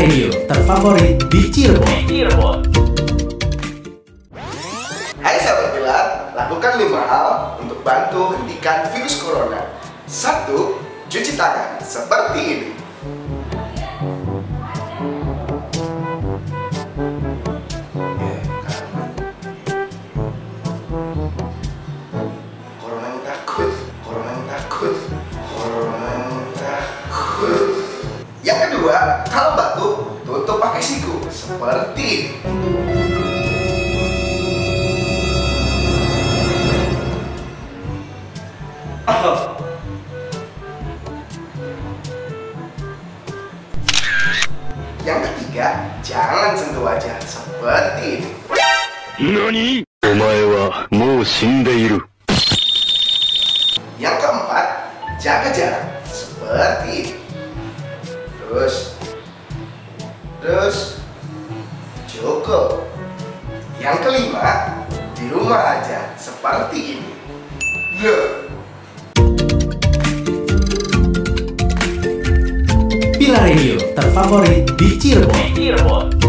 Radio terfavorit di Cirebon. Hai sahabat Pilar, lakukan 5 hal untuk bantu hentikan virus corona. 1. Cuci tangan seperti ini. 2. Kalau batuk, tutup pakai siku seperti ini. 3. Jangan sentuh wajah seperti ini. Nani? Omae wa mou shindeiru. 4. Jaga jarak seperti ini. Terus cukup. 5. Di rumah aja seperti ini. Pilar Radio terfavorit di Cirebon.